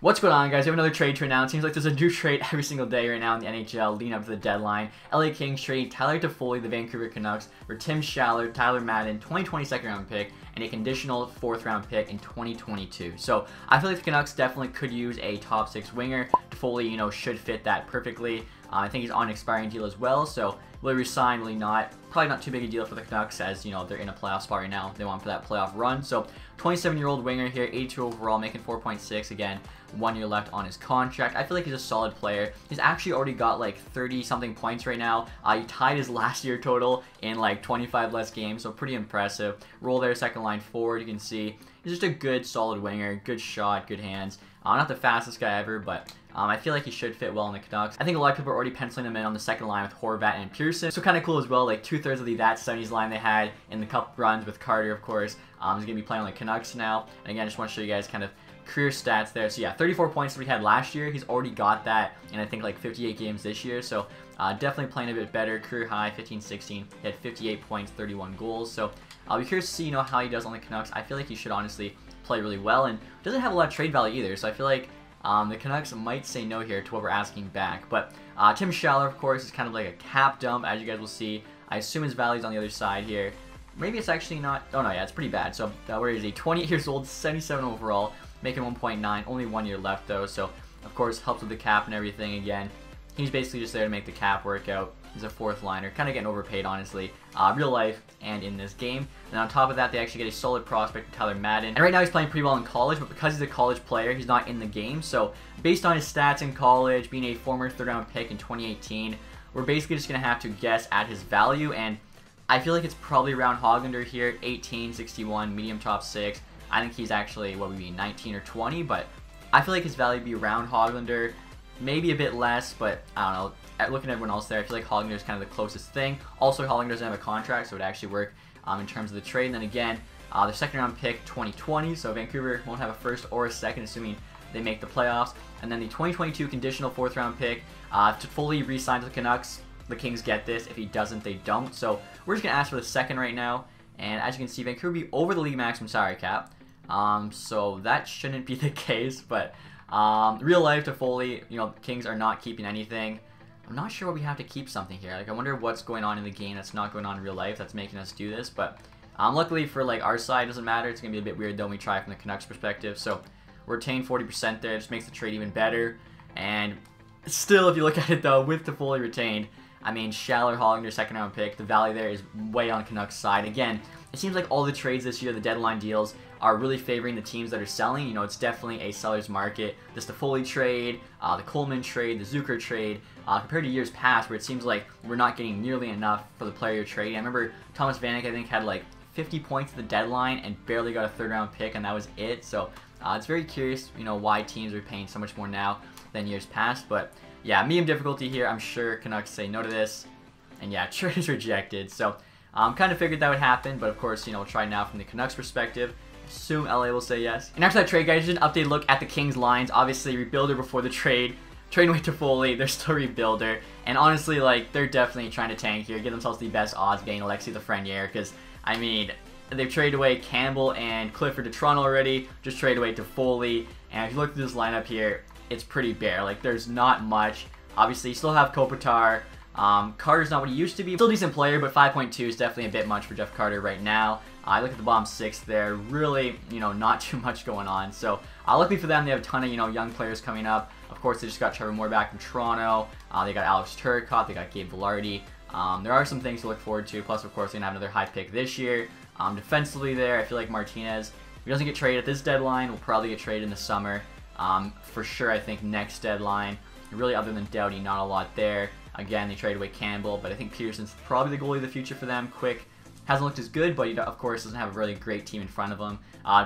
What's going on, guys? We have another trade to announce. Seems like there's a new trade every single day right now in the NHL leading up to the deadline. LA Kings trading Tyler Toffoli, the Vancouver Canucks, for Tim Schaller, Tyler Madden, 2020 second-round pick, and a conditional fourth-round pick in 2022. So I feel like the Canucks definitely could use a top-six winger. Toffoli, you know, should fit that perfectly. I think he's on an expiring deal as well, so will he resign, will he not? Probably not too big a deal for the Canucks, as you know, they're in a playoff spot right now. They want for that playoff run. So 27-year-old winger here, 82 overall, making 4.6. Again, 1 year left on his contract. I feel like he's a solid player. He's actually already got like 30-something points right now. He tied his last year total in like 25 less games, so pretty impressive. Roll there, second line forward, you can see. He's just a good, solid winger, good shot, good hands. Not the fastest guy ever, but I feel like he should fit well in the Canucks. I think a lot of people are already penciling him in on the second line with Horvat and Pearson. So kind of cool as well, like two-thirds of the that 70s line they had in the cup runs with Carter, of course. He's going to be playing on the Canucks now. And again, I just want to show you guys kind of career stats there. So yeah, 34 points that we had last year. He's already got that in I think like 58 games this year. So definitely playing a bit better. Career high, 15-16. He had 58 points, 31 goals. So I'll be curious to see, you know, how he does on the Canucks. I feel like he should honestly play really well and doesn't have a lot of trade value either. So I feel like the Canucks might say no here to what we're asking back. But Tim Schaller, of course, is kind of like a cap dump, as you guys will see. I assume his value's on the other side here. Maybe it's actually not. Oh, no, yeah, it's pretty bad. So where is he? 28 years old, 77 overall, making 1.9. Only 1 year left, though. So, of course, helps with the cap and everything again. He's basically just there to make the cap work out. He's a fourth liner, kind of getting overpaid, honestly, real life and in this game. And on top of that, they actually get a solid prospect, Tyler Madden. And right now he's playing pretty well in college, but because he's a college player, he's not in the game. So based on his stats in college, being a former third-round pick in 2018, we're basically just going to have to guess at his value. And I feel like it's probably around Hoglander here, 18, 61, medium top six. I think he's actually, what would be, 19 or 20, but I feel like his value would be around Hoglander. Maybe a bit less, but I don't know. Looking at everyone else there, I feel like Hoglander is kind of the closest thing. Also, Hoglander doesn't have a contract, so it would actually work in terms of the trade. And then again, the second-round pick, 2020, so Vancouver won't have a first or a second, assuming they make the playoffs. And then the 2022 conditional fourth-round pick to fully re-sign to the Canucks. The Kings get this. If he doesn't, they don't. So we're just going to ask for the second right now. And as you can see, Vancouver will be over the league maximum salary cap. So that shouldn't be the case, but real life Toffoli, you know, Kings are not keeping anything. I'm not sure why we have to keep something here. Like, I wonder what's going on in the game that's not going on in real life that's making us do this. But luckily for, like, our side, it doesn't matter. It's going to be a bit weird, though, when we try from the Canucks' perspective. So we're retaining 40% there. It just makes the trade even better. And still, if you look at it, though, with Toffoli retained, I mean, Schaller, Hoglander, second-round pick, the value there is way on Canucks' side. Again, it seems like all the trades this year, the deadline deals, are really favoring the teams that are selling. You know, it's definitely a seller's market. This Toffoli trade, the Coleman trade, the Zucker trade, compared to years past where it seems like we're not getting nearly enough for the player trade. I remember Thomas Vanek, I think, had like 50 points at the deadline and barely got a third-round pick, and that was it. So it's very curious, you know, why teams are paying so much more now than years past. But yeah, medium difficulty here. I'm sure Canucks say no to this. And yeah, trade is rejected. So kind of figured that would happen, but of course, you know, we'll try now from the Canucks perspective. Assume LA will say yes. And after that trade, guys, just an update look at the Kings lines. Obviously, rebuilder before the trade. Trade away Toffoli, they're still rebuilder. And honestly, like, they're definitely trying to tank here, give themselves the best odds getting Alexis Lafrenière, because, I mean, they've traded away Campbell and Clifford to Toronto already, just traded away Toffoli. And if you look through this lineup here, it's pretty bare. Like, there's not much. Obviously, you still have Kopitar. Carter's not what he used to be. Still a decent player, but 5.2 is definitely a bit much for Jeff Carter right now. I look at the bottom six there. Really, you know, not too much going on. So, luckily for them, they have a ton of, you know, young players coming up. Of course, they just got Trevor Moore back from Toronto. They got Alex Turcotte. They got Gabe Velardi. There are some things to look forward to. Plus, of course, they're going to have another high pick this year. Defensively there, I feel like Martinez, if he doesn't get traded at this deadline, will probably get traded in the summer. For sure, I think next deadline. Really, other than Doughty, not a lot there. Again, they traded away Campbell, but I think Peterson's probably the goalie of the future for them. Quick hasn't looked as good, but he, of course, doesn't have a really great team in front of him.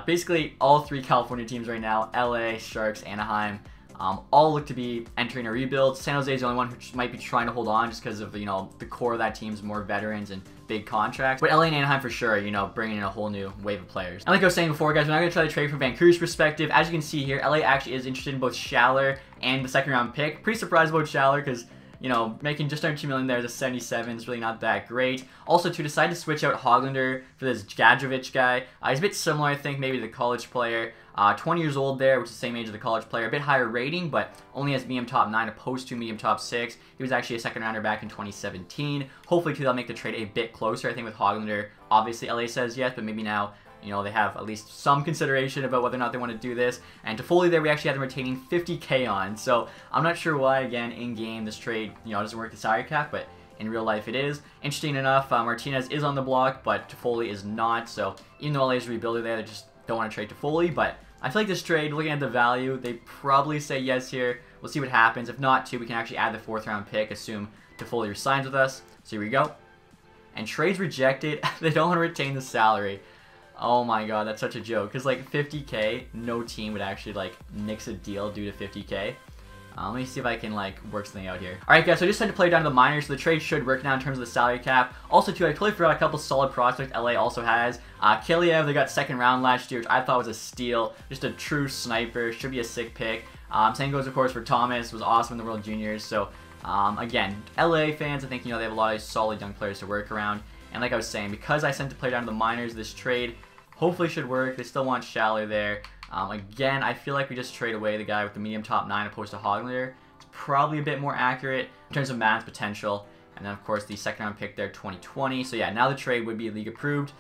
Basically, all three California teams right now, LA, Sharks, Anaheim, all look to be entering a rebuild. San Jose is the only one who might be trying to hold on just because of, you know, the core of that team's more veterans and big contracts. But LA and Anaheim for sure, you know, bringing in a whole new wave of players. And like I was saying before, guys, we're not going to try to trade from Vancouver's perspective. As you can see here, LA actually is interested in both Schaller and the second-round pick. Pretty surprised about Schaller because, you know, making just under $2 million there is a 77. It's really not that great. Also, to decide to switch out Hoglander for this Gadrovich guy, he's a bit similar, I think, maybe to the college player. 20 years old there, which is the same age as the college player. A bit higher rating, but only has medium top 9 opposed to medium top 6. He was actually a second rounder back in 2017. Hopefully, too, they'll make the trade a bit closer. I think with Hoglander, obviously LA says yes, but maybe now, you know, they have at least some consideration about whether or not they want to do this. And Toffoli there, we actually had them retaining 50K on. So I'm not sure why, again, in game, this trade, you know, doesn't work the salary cap, but in real life it is. Interesting enough, Martinez is on the block, but Toffoli is not. So even though LA's a rebuilder there, they just don't want to trade Toffoli. But I feel like this trade, looking at the value, they probably say yes here. We'll see what happens. If not, too, we can actually add the 4th round pick, assume Toffoli resigns with us. So here we go. And trades rejected. They don't want to retain the salary. Oh my god, that's such a joke. Because, like, 50K, no team would actually, like, nix a deal due to 50K. Let me see if I can, like, work something out here. Alright, guys, so I just had to play down to the minors, so the trade should work now in terms of the salary cap. Also, too, I totally forgot a couple solid prospects LA also has. Kiliev, they got 2nd round last year, which I thought was a steal. Just a true sniper. Should be a sick pick. Same goes, of course, for Thomas. Was awesome in the World Juniors. So, again, LA fans, I think, you know, they have a lot of solid young players to work around. And like I was saying, because I sent the player down to the minors, this trade hopefully should work. They still want Schaller there. Again, I feel like we just trade away the guy with the medium top 9 opposed to Hoglander. It's probably a bit more accurate in terms of Madden's potential. And then, of course, the 2nd round pick there, 2020. So, yeah, now the trade would be league approved.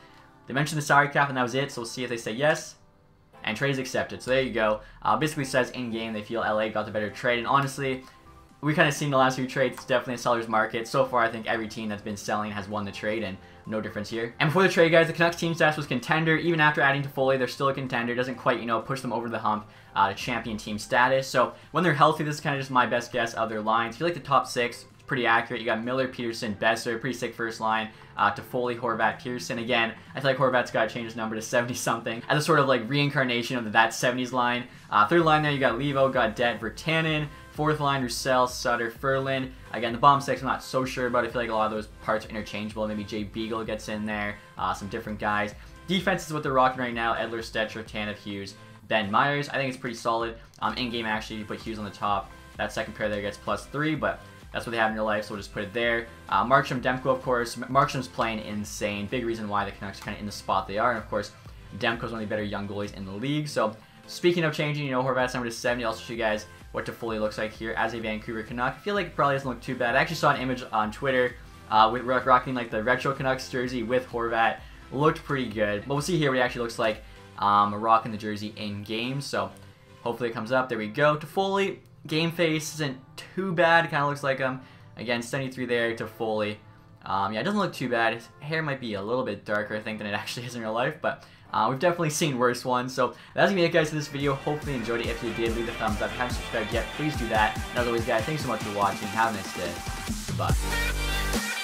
They mentioned the salary cap, and that was it. So, we'll see if they say yes. And trade is accepted. So, there you go. Basically says in-game they feel LA got the better trade. And honestly, we kind of seen the last few trades, it's definitely a seller's market. So far, I think every team that's been selling has won the trade, and no difference here. And before the trade, guys, the Canucks team stats was contender. Even after adding Toffoli, they're still a contender. Doesn't quite, you know, push them over the hump to champion team status. So when they're healthy, this is kind of just my best guess of their lines. If you like the top 6, it's pretty accurate. You got Miller, Peterson, Besser, pretty sick first line. Toffoli, Horvat, Pearson. Again, I feel like Horvat's got to change his number to 70-something. As a sort of, like, reincarnation of that 70s line. 3rd line there, you got Levo, got Dett, Bertanen. 4th line, Roussel, Sutter, Ferland. Again, the bottom 6, I'm not so sure about. I feel like a lot of those parts are interchangeable. Maybe Jay Beagle gets in there, some different guys. Defense is what they're rocking right now. Edler, Stetcher, Tanev, Hughes, Ben Myers. I think it's pretty solid. In-game, actually, you put Hughes on the top. That 2nd pair there gets +3, but that's what they have in real life, so we'll just put it there. Markstrom, Demko, of course. Markstrom's playing insane. Big reason why the Canucks are kind of in the spot they are. And, of course, Demko's one of the better young goalies in the league. So, speaking of changing, you know, Horvat's number to 70. I'll show you guys what Toffoli looks like here as a Vancouver Canuck. I feel like it probably doesn't look too bad. I actually saw an image on Twitter with rocking like the retro Canucks jersey with Horvat. Looked pretty good. But we'll see here what he actually looks like rocking the jersey in game. So hopefully it comes up. There we go. Toffoli, game face isn't too bad. Kind of looks like him. Again, 73 there to Toffoli. Yeah, it doesn't look too bad. His hair might be a little bit darker, I think, than it actually is in real life, but we've definitely seen worse ones. So that's going to be it, guys, for this video. Hopefully you enjoyed it. If you did, leave a thumbs up. If you haven't subscribed yet, please do that. And as always, guys, thanks so much for watching. Have a nice day. Goodbye.